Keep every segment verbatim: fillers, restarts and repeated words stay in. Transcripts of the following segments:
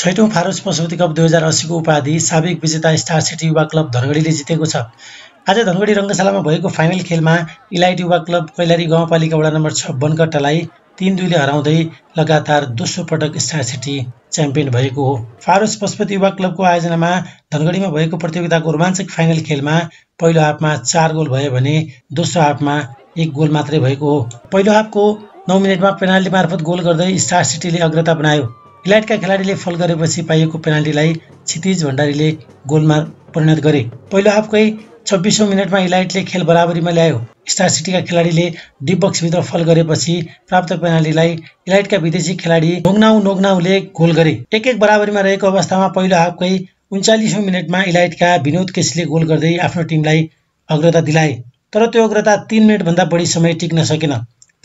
छैटौं forest Pashupati cup दुई हजार अस्सी को उपाधि साबिक विजेता स्टार सिटी युवा क्लब धनगढीले जितेको छ। आज धनगढी रंगशालामा भएको फाइनल खेलमा इलाइट युवा क्लब कैलारी गाउँपालिका वडा नम्बर छ बनकट्टालाई तीन दुईले हराउँदै लगातार दोस्रो पटक स्टार सिटी च्याम्पियन भएको हो। फोरेस्ट पशुपति युवा क्लबको आयोजनामा धनगढीमा भएको प्रतियोगिताको रोमाञ्चक फाइनल खेलमा पहिलो हाफमा चार गोल भयो भने दोस्रो हाफमा एक गोल मात्रै भएको हो। पहिलो हाफको नौ मिनेटमा पेनाल्टी मार्फत गोल गर्दै स्टार सिटीले अग्रता बनायो। इलाइटका खेलाडीले फल गरेपछि पाइएको पेनाल्टीलाई क्षितिज भण्डारीले गोलमा परिणत गरे। पहिलो हाफकै छब्बीसौं मिनटमा इलाइटले खेल बराबरीमा ल्यायो। स्टार सिटीका खेलाडीले डीप बक्सभित्र फल गरेपछि प्राप्त पेनाल्टीलाई इलाइटका विदेशी खेलाडी नोग्नाउ नोग्नाउले गोल गरे। एक एक बराबरीमा रहेको अवस्थामा पहिलो हाफकै उन्चालीसौं मिनटमा इलाइटका विनोद केशले गोल गर्दै आफ्नो टिमलाई अग्रता दिलाए, तर त्यो अग्रता तीन मिनटभन्दा बढी समय टिक्न सकेन।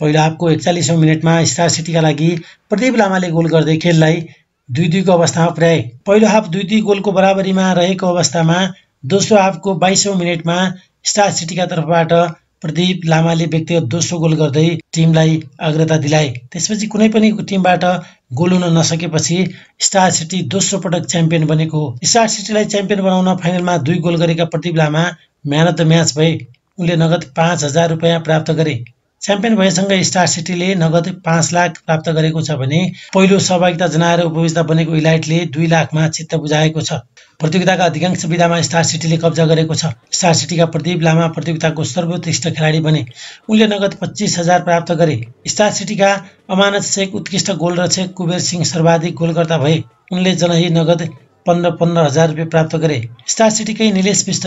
पहिलो हाफको एकचालिसौं मिनटमा स्टार सिटीका लागि प्रदीप लामाले गोल गर्दै खेललाई दुई दुईको अवस्थामा पुर्याए। पहिलो हाफ दुई दुई गोलको बराबरीमा रहेको अवस्थामा दोस्रो हाफको बाइसौं मिनेटमा स्टार सिटीका तर्फबाट प्रदीप लामाले व्यक्तिगत दोस्रो गोल गर्दै टिमलाई अग्रता दिलाए। त्यसपछि कुनै पनि टिमबाट गोल हुन नसकेपछि स्टार सिटी दोस्रो पटक च्याम्पियन बनेको हो। स्टार सिटीलाई च्याम्पियन बनाउन फाइनलमा दुई गोल गरेका Pradeep Lama man of the match भए। उनले नगद पाँच हजार रुपियाँ प्राप्त गरे। च्याम्पियन भएसँगै स्टार सिटीले नगद पाँच लाख प्राप्त गरेको छ भने पहिलो सहभागिता जनाएर उपविजेता बनेको इलाइटले दुई लाखमा चित्त बुझाएको छ। प्रतियोगिताका अधिकांश विधामा स्टार सिटीले कब्जा गरेको छ। स्टार सिटीका प्रदीप लामा प्रतियोगिताको सर्वोत्कृष्ट खेलाडी बने। उनले नगद पच्चीस हजार प्राप्त गरे। स्टार सिटीका अमानत शेख उत्कृष्ट गोलरक्षक, कुबेर सिंह सर्वाधिक गोलकर्ता भए। उनले जनही नगद पन्ध्र पन्ध्र हजार रुपियाँ प्राप्त गरे। स्टार सिटीकै निलेश बिष्ट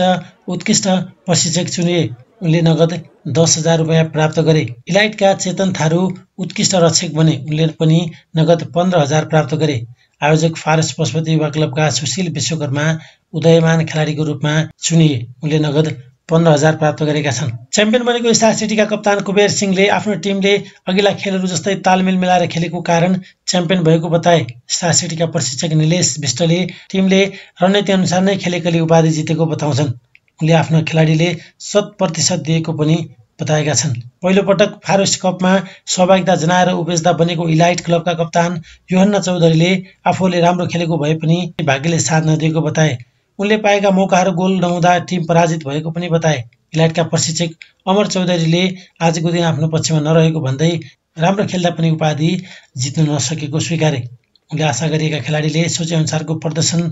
उत्कृष्ट प्रशिक्षक चुनिए। उनले नगद दस हजार रुपियाँ प्राप्त गरे। इलाइटका चेतन थारू उत्कृष्ट रक्षक बने। उनले पनि नगद पन्ध्र हजार प्राप्त गरे। आयोजक फोरेस्ट पशुपति युवा क्लबका सुशील विश्वकर्मा उदयमान खेलाडीको रूपमा चुनिए। उनले नगद पन्ध्र हजार प्राप्त गरेका छन्। च्याम्पियन बनेको स्टार सिटीका कप्तान कुबेर सिंहले आफ्नो टिमले अघिल्ला खेलहरू जस्तै तालमेल मिलाएर खेलेको कारण च्याम्पियन भएको बताए। स्टार सिटीका प्रशिक्षक निलेश बिष्टले टिमले रणनीति अनुसार नै खेलेकोले उपाधि जितेको बताउँछन्। उनले आफ्नो खेलाडीले शत प्रतिशत दिएको पनि बताएका छन्। पहिलो पटक फोरेस्ट कपमा सहभागिता जनाएर उपविजेता बनेको इलाइट क्लबका कप्तान युहन्ना चौधरीले आफूले राम्रो खेलेको भए पनि भाग्यले साथ नदिएको बताए। उनले पाएका मौकाहरू गोल नहुँदा टिम पराजित भएको पनि बताए। इलाइटका प्रशिक्षक अमर चौधरीले आजको दिन आफ्नो पक्षमा नरहेको भन्दै राम्रो खेल्दा पनि उपाधि जित्न नसकेको स्वीकारे। उनले आशा गरिएका खेलाडीले सोचेअनुसारको प्रदर्शन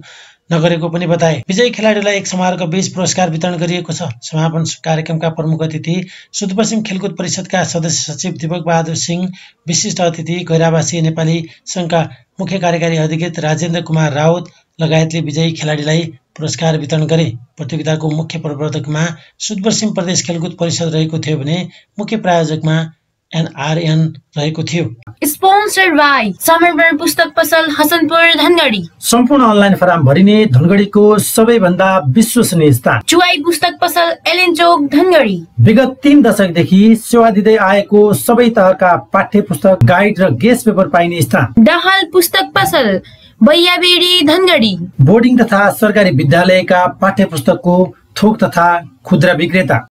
नगरेको पनि बताए। विजयी खेलाडीलाई एक समारोहका बीच पुरस्कार वितरण गरिएको छ। समापन कार्यक्रमका प्रमुख अतिथि सुदूरपश्चिम खेलकुद परिषदका सदस्य सचिव दीपक बहादुर सिंह, विशिष्ट अतिथि गैरावासी नेपाली संघका मुख्य कार्यकारी अधिकृत राजेन्द्र कुमार राउत लगायतले विजयी खेलाडीलाई पुरस्कार वितरण गरे। प्रतियोगिताको मुख्य प्रवर्तकमा सुदूरपश्चिम प्रदेश खेलकुद परिषद रहेको थियो भने मुख्य प्रायोजकमा एनआरएन रहेको थियो। स्पोन्सर्ड बाई समर्पण पुस्तक पसल, हसनपुर, धनगढी। सम्पूर्ण अनलाइन फर्म भरिने धनगढीको सबैभन्दा विश्वसनीय स्थान चुवाई पुस्तक पसल, एलएन चोक, धनगढी। विगत तीन दशकदेखि सेवा दिँदै आएको सबै तहका पाठ्य पुस्तक, गाइड र गेस्ट पेपर पाइने स्थान दाहाल पुस्तक पसल, बैयाबेडी, धनगढी। बोर्डिङ तथा सरकारी विद्यालयका पाठ्य पुस्तकको थोक तथा खुद्रा विक्रेता।